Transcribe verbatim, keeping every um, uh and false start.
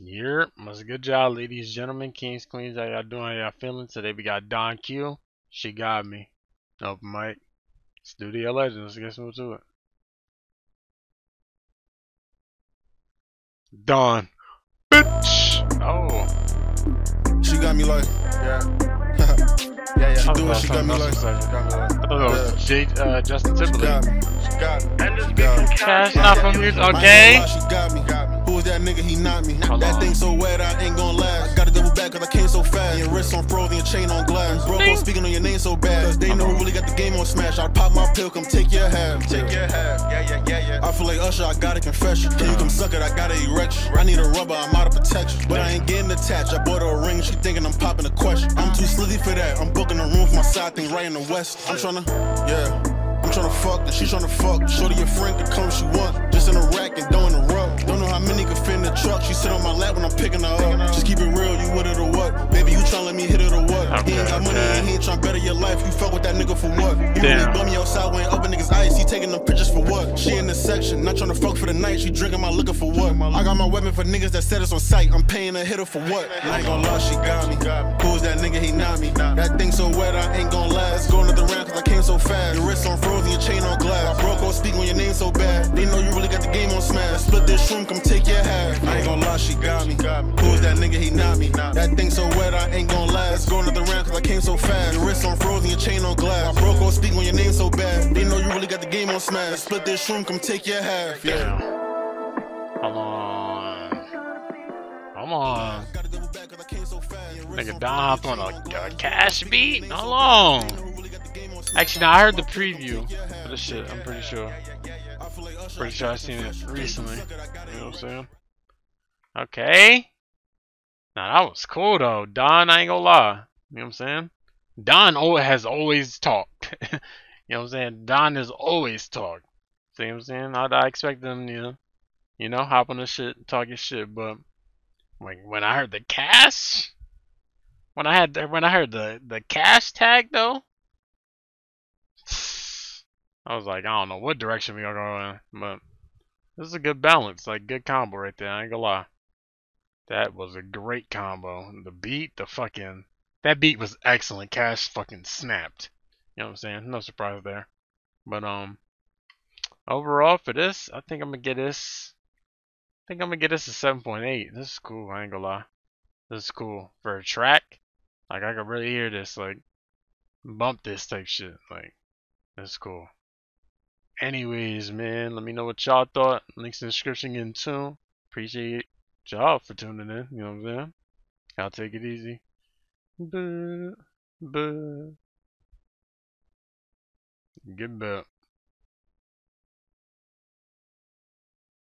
Yep, that's a good job, ladies, gentlemen, kings, queens. How y'all doing? How y'all feeling? Today we got Don Q. She got me. Open mic. Studio Of Legends. Let's get to it. Don. Bitch. Oh. She got me like. Yeah. Yeah, yeah. She do it, she got me like. Oh, J uh, Justin Timberlake. She got me. She got me. Cash not from you, okay? She got me. Who was that nigga? He knocked me. That thing so wet, I ain't gonna last. I gotta double back cause I came so fast. Your wrist on frozen, your chain on glass. Bro, go speaking on your name so bad. Cause they know who really got the game on smash. I'll pop my pill, come take your half. Take your half. Yeah, yeah, yeah, yeah. I feel like Usher, I gotta confess you. Can you come suck it? I gotta erect you. I need a rubber, I'm out of protection. But I ain't getting attached. I bought her a ring, she thinking I'm popping a question. I'm too slithy for that. I'm booking a room for my side thing right in the west. I'm tryna, yeah, I'm tryna fuck, and she tryna fuck. Shorty your friend can come, she wants. Just in a rack and don't interrupt. Don't know how many can fit in the truck. She sit on my lap when I'm picking her up. Just keep it real, you with it or what? Baby, you tryna let me hit it or what? He ain't got money and he ain't tryna better your life. You fuck with that nigga for what? You really bum me outside when up in niggas ice. He taking them pictures for what? She in the section, not tryna fuck for the night. She drinking my liquor for what? I got my weapon for niggas that set us on sight. I'm paying a hitter for what? I ain't gonna lie, she got me. Who was that nigga? He not me. That thing so wet, I ain't gonna last. Go another round cause I came so fast. Your wrist on frozen, your chain on glass. Bro, go speak on your name so bad. They know you really got the game on smash. Split this room, come take your half. I ain't gonna lie, she got me. Who was that nigga? He not me. That thing so wet, I ain't gonna last. Go another round cause I came so fast. Your wrist on frozen, your chain on glass. Bro, go speak on your name so bad. They know you really got the game on smash. Split this room, come take your half. Yeah. Come on. Come on. Nigga, Don hopped on a, a cash beat? How long? Actually, no, I heard the preview for this shit, I'm pretty sure. Pretty sure I seen it recently. You know what I'm saying? Okay. Nah, that was cool, though. Don, I ain't gonna lie. You know what I'm saying? Don has always talked. You know what I'm saying? Don has always talked. See what I'm saying? I, I expect them, you know, you know, hop on the shit, talk your shit, but when, when I heard the cash... When I had when I heard the the cash tag though, I was like, I don't know what direction we gonna go in, but this is a good balance, like good combo right there. I ain't gonna lie, that was a great combo. The beat, the fucking that beat was excellent. Cash fucking snapped. You know what I'm saying? No surprise there. But um, overall for this, I think I'm gonna get this. I think I'm gonna get this a seven point eight. This is cool. I ain't gonna lie. This is cool for a track. Like, I could really hear this, like, bump this type shit. Like, that's cool. Anyways, man, let me know what y'all thought. Links in the description, get in tune. Appreciate y'all for tuning in. You know what I'm saying? Y'all take it easy. Buh, buh. Get back.